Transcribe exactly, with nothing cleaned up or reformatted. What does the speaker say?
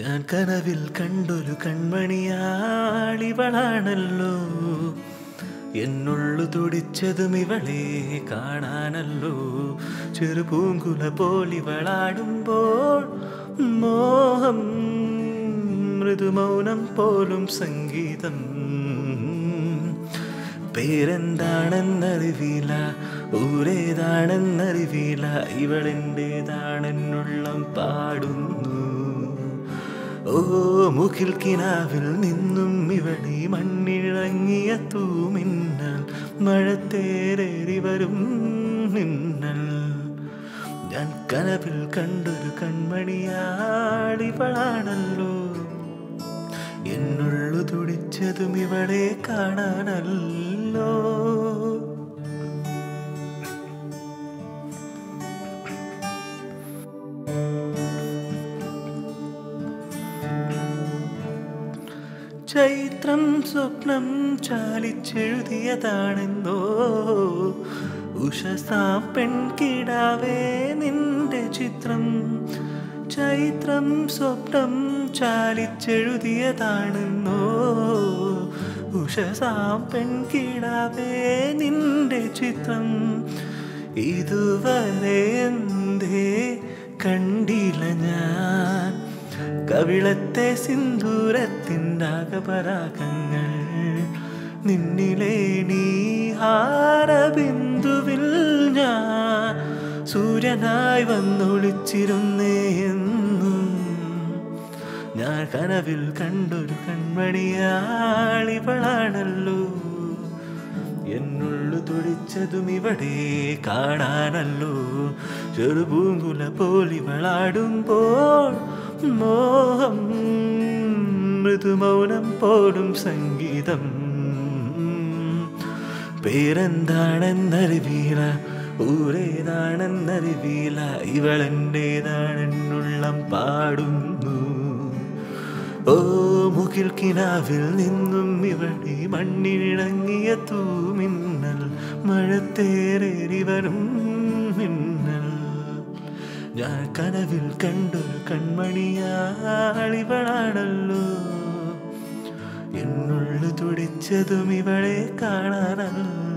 ഞാൻ കനവിൽ കണ്ടൊരു കൺമണിയാളിവളാണല്ലോ, എന്നുള്ളു തുടിച്ചതും ഇവളെ കാണാനല്ലോ. ചെറുപൂങ്കുല പോലിവളാടുമ്പോൾ മോഹം മൃദുമൗനം പോലും സംഗീതം. പേരെന്താണെന്നറിവില്ല, ഊരേതാണെന്നറിവില്ല, ഇവളെൻ്റേതാണെന്നുള്ളം പാടുന്നു. ഓ മുകിൽ കിനാവിൽ നിന്നും ഇവളീ മണ്ണിഴങ്ങിയ തൂമിന്നൽ, മഴത്തേരേറി വരും മിന്നൽ. ഞാൻ കനവിൽ കണ്ടൊരു കൺമണിയാളിവളാണല്ലോ, എന്നുള്ളു തുടിച്ചതും ഇവളെ കാണാനല്ലോ. ചൈത്രം സ്വപ്നം ചാലിച്ചെഴുതിയതാണെന്നോ, ഉഷസാ പെൺകിടാവേ നിന്റെ ചിത്രം. ചൈത്രം സ്വപ്നം ചാലിച്ചെഴുതിയതാണെന്നോ, ഉഷസാ പെൺകിടാവേ നിന്റെ ചിത്രം. ഇതുവരെ എന്തേ കണ്ടില്ല ഞാൻ കവിളത്തെ സിന്ദൂരത്തിൻ്റാകപരാഗങ്ങൾ. നിന്നിലെ നീഹാരബിന്ദുവിൽ ഞാൻ സൂര്യനായി വന്നൊളിച്ചിരുന്നേയെന്നും. ഞാൻ കനവിൽ കണ്ടൊരു കൺമണിയാളിവളാണല്ലോ, എന്നുള്ളു തുടിച്ചതും ഇവിടെ കാണാനല്ലോ. ചെറുപൂങ്കുല പോലിവളാടുമ്പോൾ മോഹം മൃദുമൗനം പോലും സംഗീതം. പേരെന്താണെന്നറിവില്ല, ഊരേതാണെന്നറിവില്ല, ഇവളെൻ്റേതാണെന്നുള്ളം പാടുന്നു. ഓ മുകിൽ കിനാവിൽ നിന്നും ഇവളീ മണ്ണിഴങ്ങിയ തൂമിന്നൽ, മഴത്തേരേറി വരും മിന്നൽ. ഞാൻ കനവിൽ കണ്ടൊരു കൺമണിയാളിവളാണല്ലോ, എന്നുള്ളു തുടിച്ചതും ഇവളെ കാണാനല്ലോ.